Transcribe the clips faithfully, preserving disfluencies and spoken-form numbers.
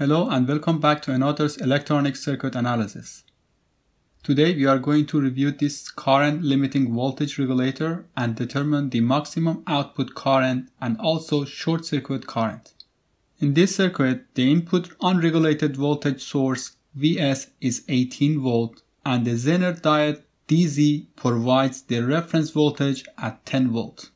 Hello and welcome back to another's electronic circuit analysis. Today we are going to review this current limiting voltage regulator and determine the maximum output current and also short circuit current. In this circuit, the input unregulated voltage source V S is eighteen volts and the Zener diode D Z provides the reference voltage at ten volts.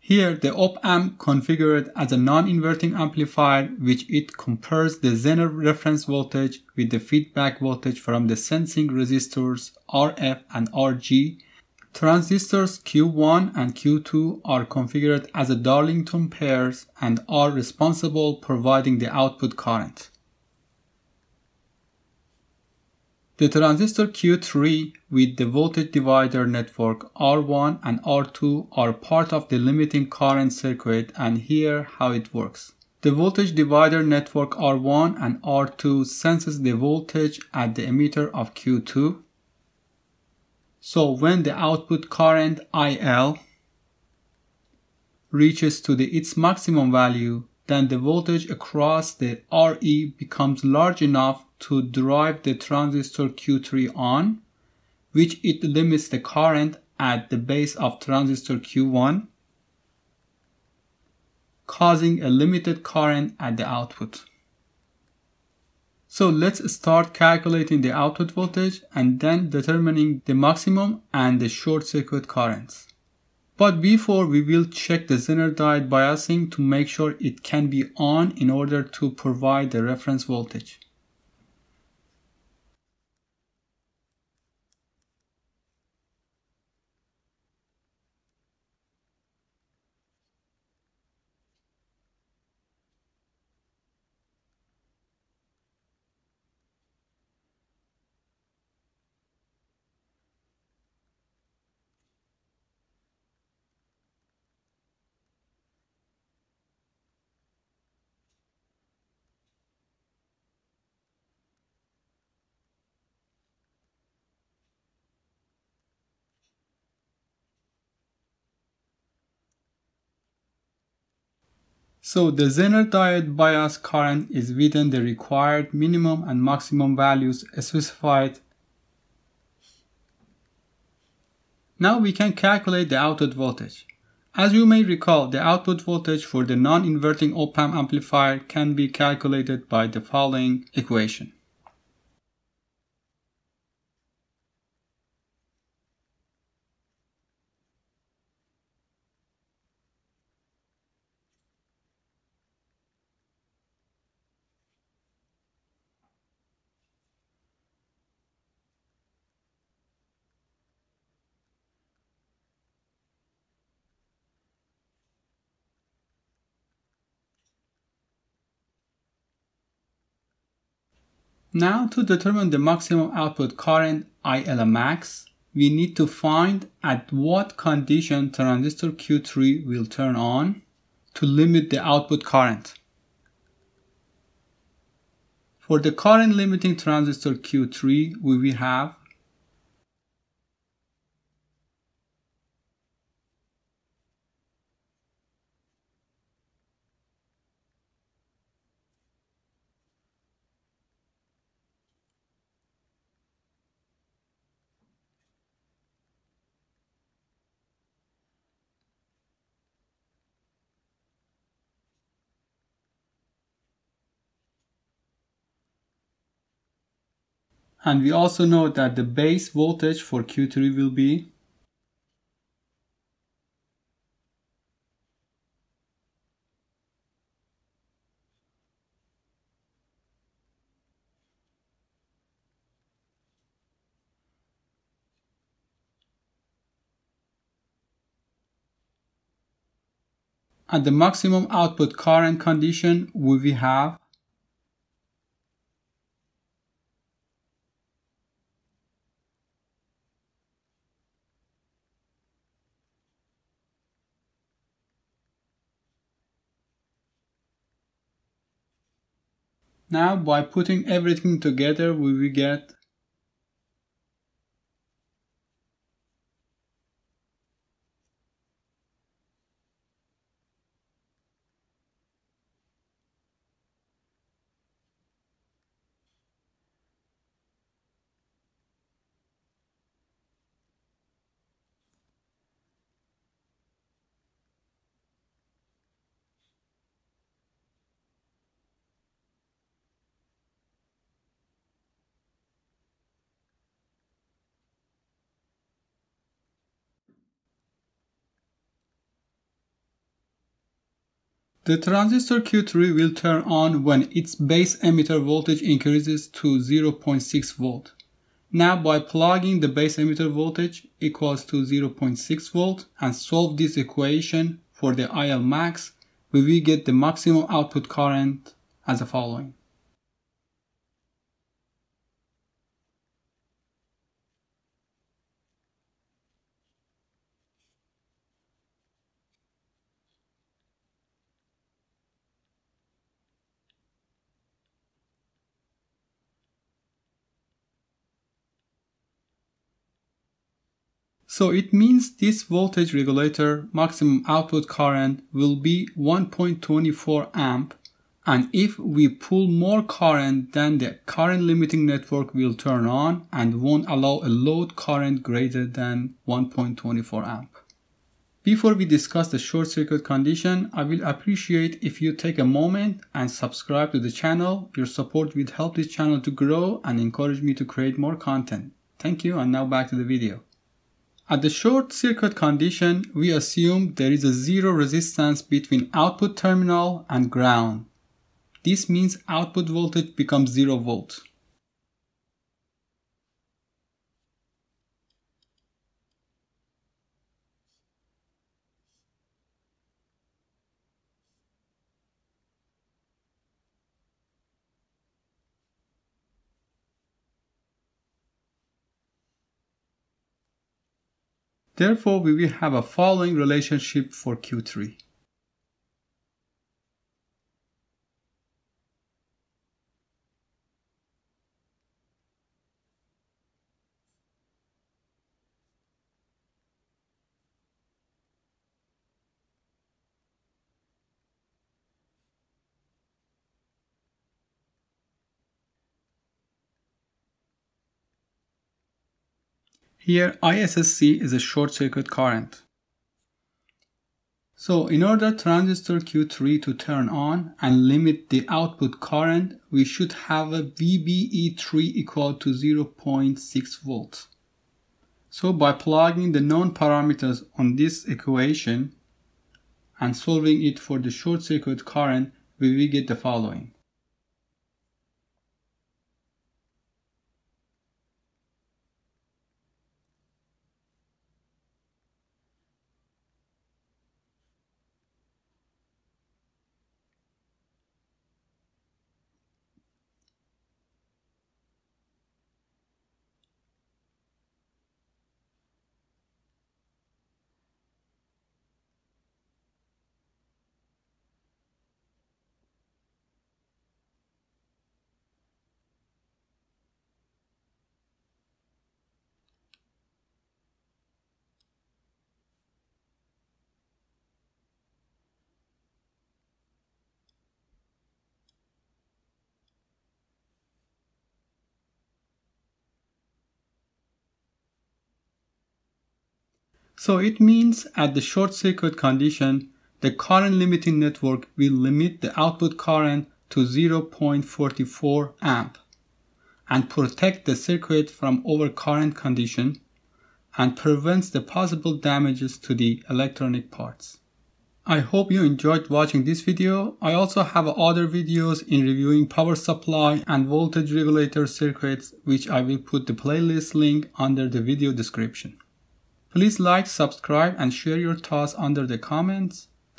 Here, the op-amp configured as a non-inverting amplifier, which it compares the Zener reference voltage with the feedback voltage from the sensing resistors R F and R G. Transistors Q one and Q two are configured as a Darlington pairs and are responsible providing the output current. The transistor Q three with the voltage divider network R one and R two are part of the limiting current circuit, and here how it works. The voltage divider network R one and R two senses the voltage at the emitter of Q two. So when the output current I L reaches to the, its maximum value, then the voltage across the R E becomes large enough to drive the transistor Q three on, which it limits the current at the base of transistor Q one, causing a limited current at the output. So let's start calculating the output voltage and then determining the maximum and the short circuit currents. But before, we will check the Zener diode biasing to make sure it can be on in order to provide the reference voltage. So the Zener diode bias current is within the required minimum and maximum values specified. Now we can calculate the output voltage. As you may recall, the output voltage for the non-inverting op-amp amplifier can be calculated by the following equation. Now, to determine the maximum output current I L max, we need to find at what condition transistor Q three will turn on to limit the output current. For the current limiting transistor Q three, we will have and we also know that the base voltage for Q three will be at the maximum output current condition will we have Now, by putting everything together, we will get The transistor Q three will turn on when its base emitter voltage increases to zero point six volt. Now by plugging the base emitter voltage equals to zero point six volt and solve this equation for the I L max, we will get the maximum output current as the following. So it means this voltage regulator maximum output current will be one point two four amp, and if we pull more current, then the current limiting network will turn on and won't allow a load current greater than one point two four amp. Before we discuss the short circuit condition, I will appreciate if you take a moment and subscribe to the channel. Your support will help this channel to grow and encourage me to create more content. Thank you, and now back to the video. At the short circuit condition, we assume there is a zero resistance between output terminal and ground. This means output voltage becomes zero volt. Therefore, we will have a following relationship for Q three. Here, I S S C is a short circuit current. So in order transistor Q three to turn on and limit the output current, we should have a V B E three equal to zero point six volts. So by plugging the known parameters on this equation and solving it for the short circuit current, we will get the following. So it means at the short circuit condition, the current limiting network will limit the output current to zero point four four amp and protect the circuit from overcurrent condition and prevents the possible damages to the electronic parts. I hope you enjoyed watching this video. I also have other videos in reviewing power supply and voltage regulator circuits, which I will put the playlist link under the video description. Please like, subscribe, and share your thoughts under the comments.